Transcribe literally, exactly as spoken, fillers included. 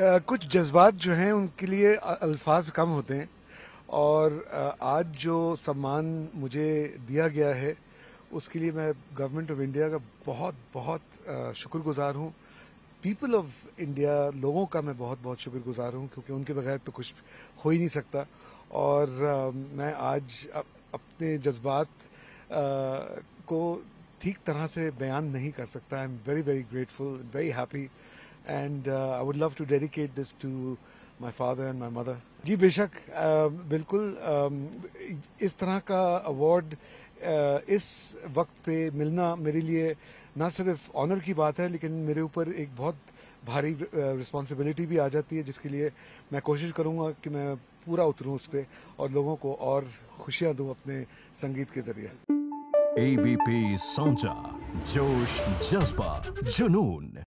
आ, कुछ जज्बात जो हैं उनके लिए अल्फाज कम होते हैं और आ, आज जो सम्मान मुझे दिया गया है उसके लिए मैं गवर्नमेंट ऑफ इंडिया का बहुत बहुत शुक्रगुजार हूँ। पीपल ऑफ इंडिया, लोगों का मैं बहुत बहुत शुक्रगुजार हूँ क्योंकि उनके बगैर तो कुछ हो ही नहीं सकता। और आ, मैं आज अप, अपने जज्बात को ठीक तरह से बयान नहीं कर सकता। I am very very grateful, very happy and uh, I would love to dedicate this to my father and my mother. जी बेशक बिल्कुल इस तरह का अवार्ड इस वक्त पे मिलना मेरे लिए ना सिर्फ ऑनर की बात है लेकिन मेरे ऊपर एक बहुत भारी रिस्पॉन्सिबिलिटी भी आ जाती है, जिसके लिए मैं कोशिश करूँगा कि मैं पूरा उतरूँ उस पर और लोगों को और खुशियाँ दूँ अपने संगीत के जरिए। ए बी पी सांझा, जोश, जज्बा, जुनून।